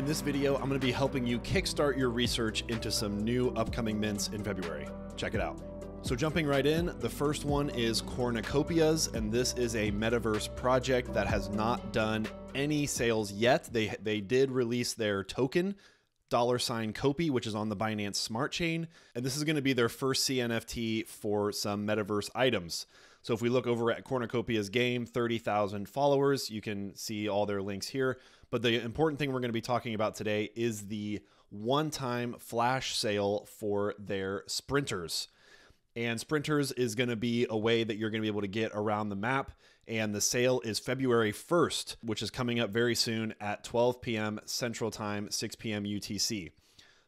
In this video, I'm going to be helping you kickstart your research into some new upcoming mints in February. Check it out. So jumping right in, the first one is Cornucopias, and this is a metaverse project that has not done any sales yet. They did release their token, $KOPI, which is on the Binance Smart Chain, and this is going to be their first CNFT for some metaverse items. So if we look over at Cornucopias Game, 30,000 followers, you can see all their links here. But the important thing we're going to be talking about today is the one-time flash sale for their Sprinters. And Sprinters is going to be a way that you're going to be able to get around the map. And the sale is February 1st, which is coming up very soon at 12 p.m. Central Time, 6 p.m. UTC.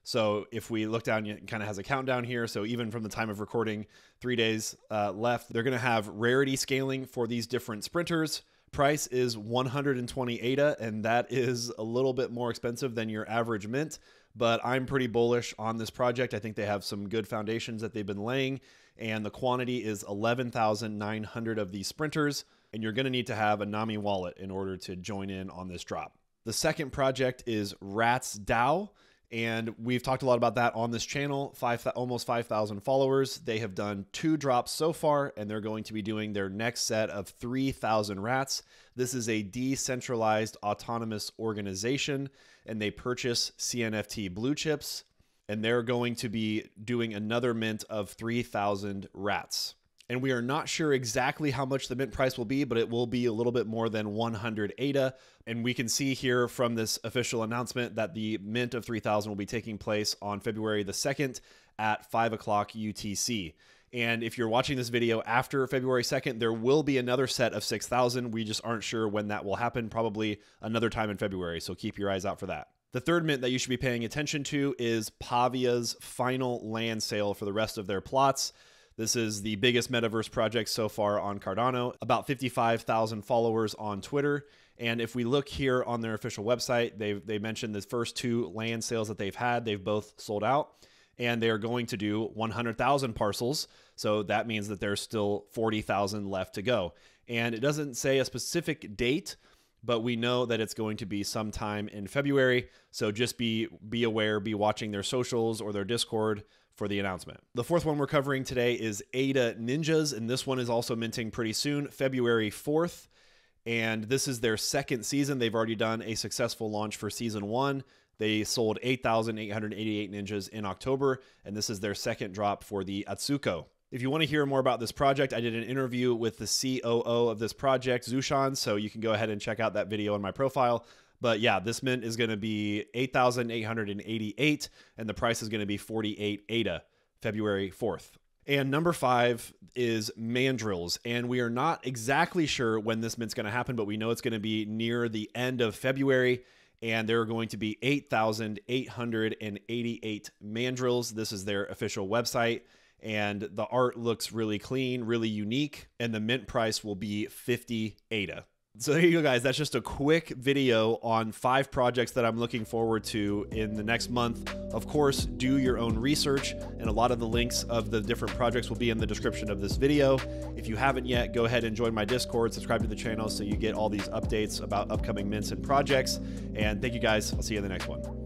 So if we look down, it kind of has a countdown here. So even from the time of recording, 3 days left. They're going to have rarity scaling for these different Sprinters. Price is 120 ADA, and that is a little bit more expensive than your average mint, but I'm pretty bullish on this project. I think they have some good foundations that they've been laying, and the quantity is 11,900 of these Sprinters, and you're going to need to have a Nami wallet in order to join in on this drop. The second project is RatsDAO, and we've talked a lot about that on this channel. Almost 5,000 followers. They have done 2 drops so far, and they're going to be doing their next set of 3,000 rats. This is a decentralized autonomous organization, and they purchase CNFT blue chips, and they're going to be doing another mint of 3,000 rats. And we are not sure exactly how much the mint price will be, but it will be a little bit more than 100 ADA. And we can see here from this official announcement that the mint of 3,000 will be taking place on February the 2nd at 5 o'clock UTC. And if you're watching this video after February 2nd, there will be another set of 6,000. We just aren't sure when that will happen, probably another time in February. So keep your eyes out for that. The third mint that you should be paying attention to is Pavia's final land sale for the rest of their plots. This is the biggest metaverse project so far on Cardano, about 55,000 followers on Twitter. And if we look here on their official website, they mentioned the first 2 land sales that they've had, they've both sold out, and they are going to do 100,000 parcels. So that means that there's still 40,000 left to go. And it doesn't say a specific date, but we know that it's going to be sometime in February. So just be aware, be watching their socials or their Discord for the announcement. The fourth one we're covering today is ADA Ninjaz, and this one is also minting pretty soon, February 4th. And this is their second season. They've already done a successful launch for season 1. They sold 8,888 ninjas in October, and this is their second drop for the Atsuko. If you want to hear more about this project, I did an interview with the COO of this project, Zushan, so you can go ahead and check out that video on my profile. But yeah, this mint is going to be 8,888, and the price is going to be 48 ADA, February 4th. And number 5 is Mandrillz, and we are not exactly sure when this mint's going to happen, but we know it's going to be near the end of February. And there are going to be 8,888 Mandrillz. This is their official website. And the art looks really clean, really unique, and the mint price will be 50 ADA. So there you go, guys. That's just a quick video on 5 projects that I'm looking forward to in the next month. Of course, do your own research, and a lot of the links of the different projects will be in the description of this video. If you haven't yet, go ahead and join my Discord, subscribe to the channel so you get all these updates about upcoming mints and projects. And thank you, guys. I'll see you in the next one.